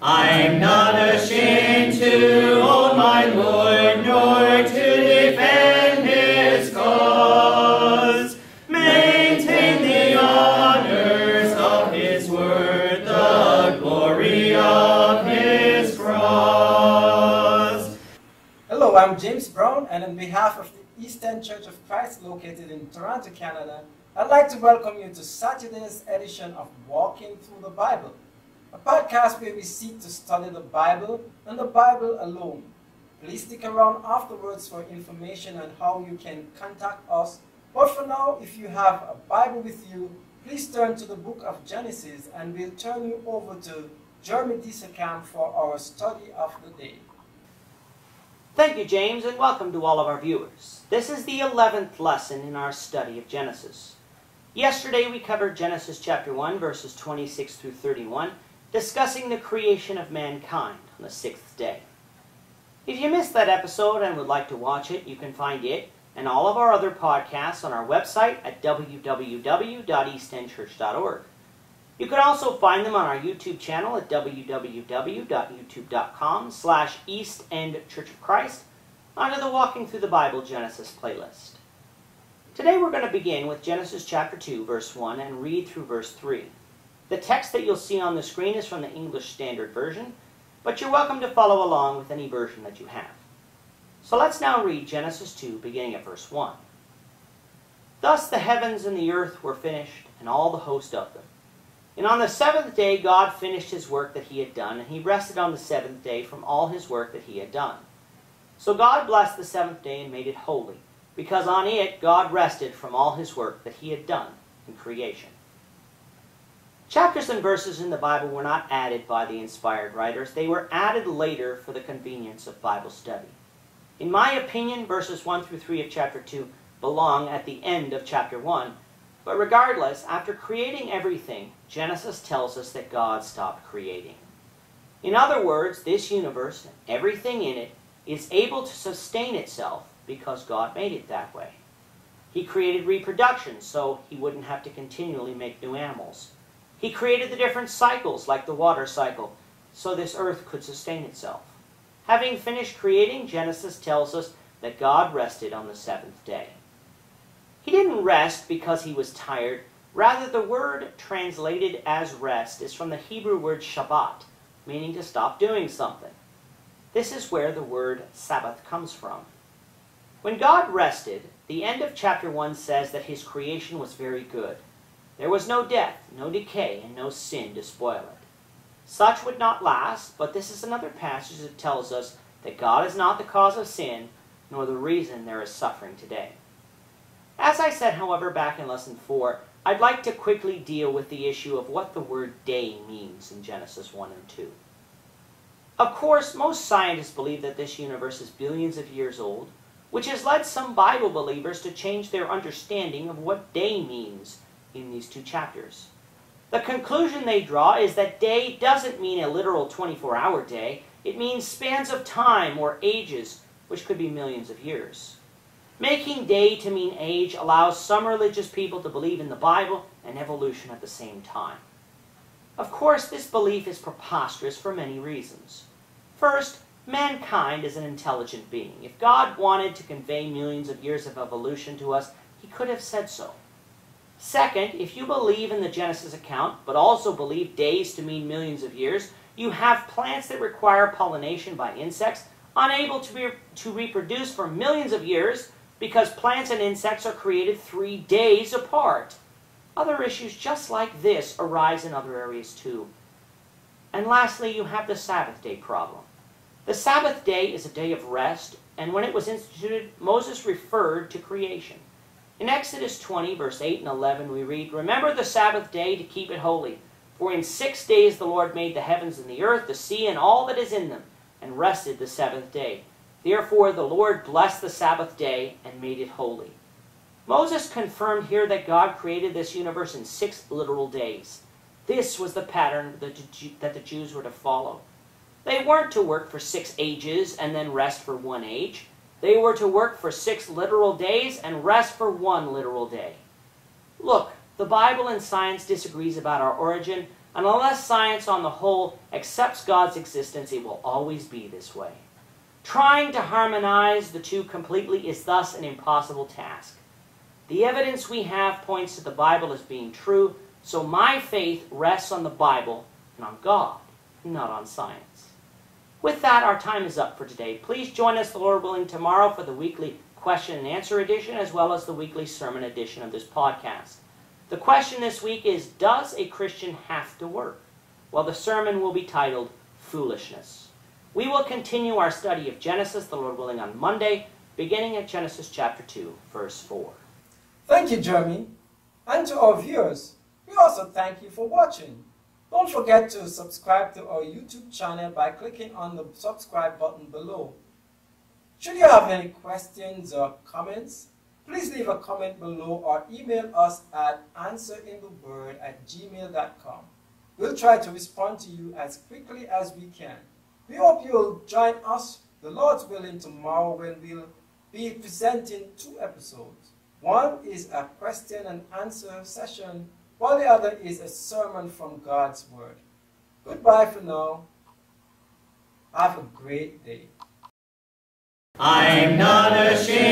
I'm not ashamed to own my Lord, nor to defend his cause. Maintain the honors of his word, the glory of his cross. Hello, I'm James Brown, and on behalf of the East End Church of Christ located in Toronto, Canada, I'd like to welcome you to Saturday's edition of Walking Through the Bible, a podcast where we seek to study the Bible and the Bible alone. Please stick around afterwards for information on how you can contact us. But for now, if you have a Bible with you, please turn to the book of Genesis and we'll turn you over to Jeremy T. for our study of the day. Thank you, James, and welcome to all of our viewers. This is the 11th lesson in our study of Genesis. Yesterday we covered Genesis chapter 1, verses 26 through 31, discussing the creation of mankind on the 6th day. If you missed that episode and would like to watch it, you can find it and all of our other podcasts on our website at www.eastendchurch.org. You can also find them on our YouTube channel at www.youtube.com/East End Church of Christ under the Walking Through the Bible Genesis playlist. Today we're going to begin with Genesis chapter 2, verse 1, and read through verse 3. The text that you'll see on the screen is from the English Standard Version, but you're welcome to follow along with any version that you have. So let's now read Genesis 2, beginning at verse 1. Thus the heavens and the earth were finished, and all the host of them. And on the seventh day God finished his work that he had done, and he rested on the seventh day from all his work that he had done. So God blessed the seventh day and made it holy, because on it God rested from all his work that he had done in creation. Chapters and verses in the Bible were not added by the inspired writers. They were added later for the convenience of Bible study. In my opinion, verses 1 through 3 of chapter 2 belong at the end of chapter 1. But regardless, after creating everything, Genesis tells us that God stopped creating. In other words, this universe, and everything in it, is able to sustain itself because God made it that way. He created reproduction so he wouldn't have to continually make new animals. He created the different cycles, like the water cycle, so this earth could sustain itself. Having finished creating, Genesis tells us that God rested on the seventh day. He didn't rest because he was tired. Rather, the word translated as rest is from the Hebrew word Shabbat, meaning to stop doing something. This is where the word Sabbath comes from. When God rested, the end of chapter 1 says that his creation was very good. There was no death, no decay, and no sin to spoil it. Such would not last, but this is another passage that tells us that God is not the cause of sin, nor the reason there is suffering today. As I said, however, back in lesson 4, I'd like to quickly deal with the issue of what the word day means in Genesis 1 and 2. Of course, most scientists believe that this universe is billions of years old, which has led some Bible believers to change their understanding of what day means in these two chapters. The conclusion they draw is that day doesn't mean a literal 24-hour day. It means spans of time or ages, which could be millions of years. Making day to mean age allows some religious people to believe in the Bible and evolution at the same time. Of course, this belief is preposterous for many reasons. First, mankind is an intelligent being. If God wanted to convey millions of years of evolution to us, he could have said so. Second, if you believe in the Genesis account, but also believe days to mean millions of years, you have plants that require pollination by insects, unable to reproduce for millions of years because plants and insects are created 3 days apart. Other issues just like this arise in other areas too. And lastly, you have the Sabbath day problem. The Sabbath day is a day of rest, and when it was instituted, Moses referred to creation. In Exodus 20, verse 8 and 11, we read, "Remember the Sabbath day to keep it holy. For in 6 days the Lord made the heavens and the earth, the sea, and all that is in them, and rested the seventh day. Therefore the Lord blessed the Sabbath day and made it holy." Moses confirmed here that God created this universe in 6 literal days. This was the pattern that the Jews were to follow. They weren't to work for 6 ages and then rest for 1 age. They were to work for 6 literal days and rest for 1 literal day. Look, the Bible and science disagrees about our origin, And unless science on the whole accepts God's existence, it will always be this way. Trying to harmonize the two completely is thus an impossible task. The evidence we have points to the Bible as being true, so my faith rests on the Bible and on God, not on science. With that, our time is up for today. Please join us, the Lord willing, tomorrow for the weekly question and answer edition as well as the weekly sermon edition of this podcast. The question this week is, does a Christian have to work? Well, the sermon will be titled, Foolishness. We will continue our study of Genesis, the Lord willing, on Monday, beginning at Genesis chapter 2, verse 4. Thank you, Jeremy. And to our viewers, we also thank you for watching. Don't forget to subscribe to our YouTube channel by clicking on the subscribe button below. Should you have any questions or comments, please leave a comment below or email us at answerintheword@gmail.com. We'll try to respond to you as quickly as we can. We hope you'll join us, the Lord's willing, tomorrow when we'll be presenting two episodes. One is a question and answer session, while the other is a sermon from God's Word. Goodbye for now. Have a great day. I'm not ashamed.